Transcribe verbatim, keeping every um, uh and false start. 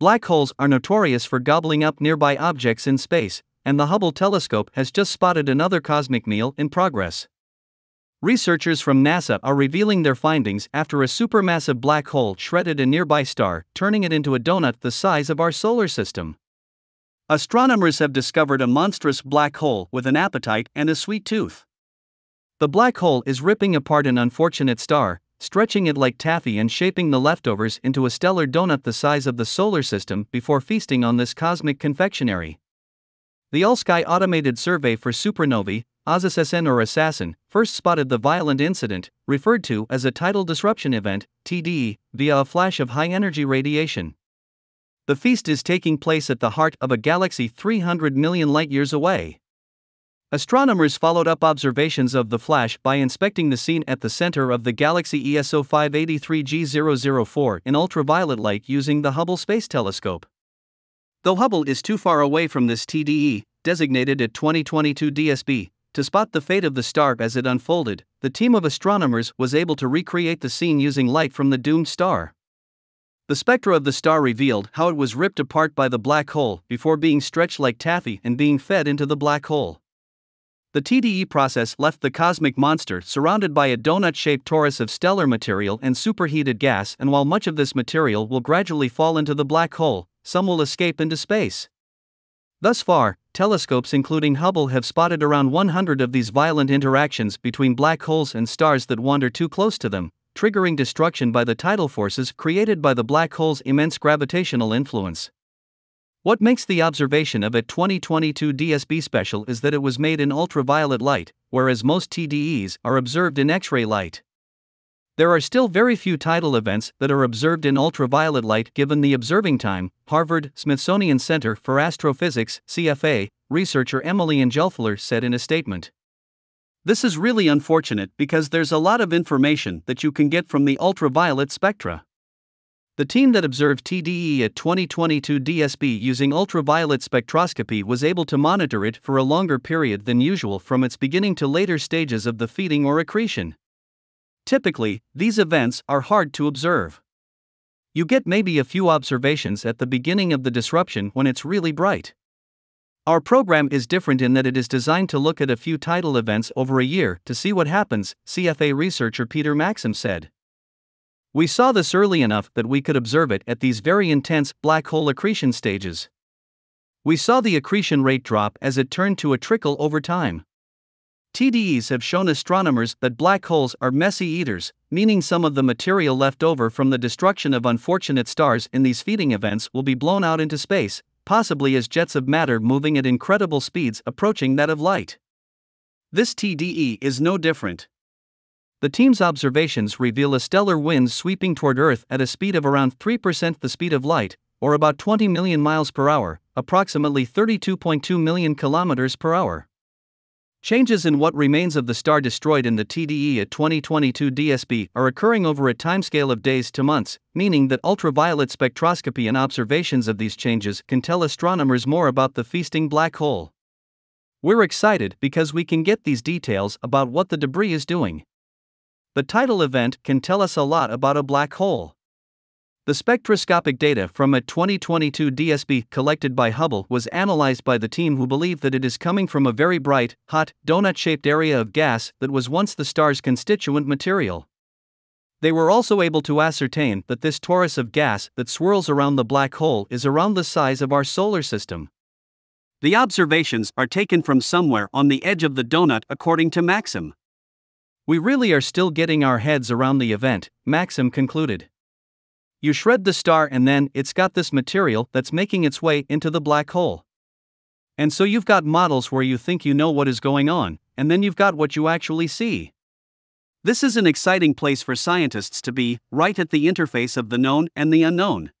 Black holes are notorious for gobbling up nearby objects in space, and the Hubble telescope has just spotted another cosmic meal in progress. Researchers from NASA are revealing their findings after a supermassive black hole shredded a nearby star, turning it into a donut the size of our solar system. Astronomers have discovered a monstrous black hole with an appetite and a sweet tooth. The black hole is ripping apart an unfortunate star, stretching it like taffy and shaping the leftovers into a stellar donut the size of the solar system before feasting on this cosmic confectionery. The All-Sky Automated Survey for Supernovae, A S A S S N or A S A S S N, first spotted the violent incident, referred to as a tidal disruption event, T D E, via a flash of high-energy radiation. The feast is taking place at the heart of a galaxy three hundred million light-years away. Astronomers followed up observations of the flash by inspecting the scene at the center of the galaxy E S O five eighty-three G zero zero four in ultraviolet light using the Hubble Space Telescope. Though Hubble is too far away from this T D E, designated at twenty twenty-two D S B, to spot the fate of the star as it unfolded, the team of astronomers was able to recreate the scene using light from the doomed star. The spectra of the star revealed how it was ripped apart by the black hole before being stretched like taffy and being fed into the black hole. The T D E process left the cosmic monster surrounded by a donut-shaped torus of stellar material and superheated gas, and while much of this material will gradually fall into the black hole, some will escape into space. Thus far, telescopes including Hubble have spotted around one hundred of these violent interactions between black holes and stars that wander too close to them, triggering destruction by the tidal forces created by the black hole's immense gravitational influence. What makes the observation of a twenty twenty-two D S B special is that it was made in ultraviolet light, whereas most T D Es are observed in X-ray light. There are still very few tidal events that are observed in ultraviolet light given the observing time, Harvard-Smithsonian Center for Astrophysics (C F A) researcher Emily Angelfuler said in a statement. This is really unfortunate because there's a lot of information that you can get from the ultraviolet spectra. The team that observed T D E at twenty twenty-two D S B using ultraviolet spectroscopy was able to monitor it for a longer period than usual from its beginning to later stages of the feeding or accretion. Typically, these events are hard to observe. You get maybe a few observations at the beginning of the disruption when it's really bright. Our program is different in that it is designed to look at a few tidal events over a year to see what happens, C F A researcher Peter Maxim said. We saw this early enough that we could observe it at these very intense black hole accretion stages. We saw the accretion rate drop as it turned to a trickle over time. T D Es have shown astronomers that black holes are messy eaters, meaning some of the material left over from the destruction of unfortunate stars in these feeding events will be blown out into space, possibly as jets of matter moving at incredible speeds approaching that of light. This T D E is no different. The team's observations reveal a stellar wind sweeping toward Earth at a speed of around three percent the speed of light, or about twenty million miles per hour, approximately thirty-two point two million kilometers per hour. Changes in what remains of the star destroyed in the T D E at twenty twenty-two D S B are occurring over a timescale of days to months, meaning that ultraviolet spectroscopy and observations of these changes can tell astronomers more about the feasting black hole. We're excited because we can get these details about what the debris is doing. The tidal event can tell us a lot about a black hole. The spectroscopic data from a twenty twenty-two D S B collected by Hubble was analyzed by the team who believe that it is coming from a very bright, hot, donut-shaped area of gas that was once the star's constituent material. They were also able to ascertain that this torus of gas that swirls around the black hole is around the size of our solar system. The observations are taken from somewhere on the edge of the donut, according to Maxim. We really are still getting our heads around the event, Maxim concluded. You shred the star and then it's got this material that's making its way into the black hole. And so you've got models where you think you know what is going on, and then you've got what you actually see. This is an exciting place for scientists to be, right at the interface of the known and the unknown.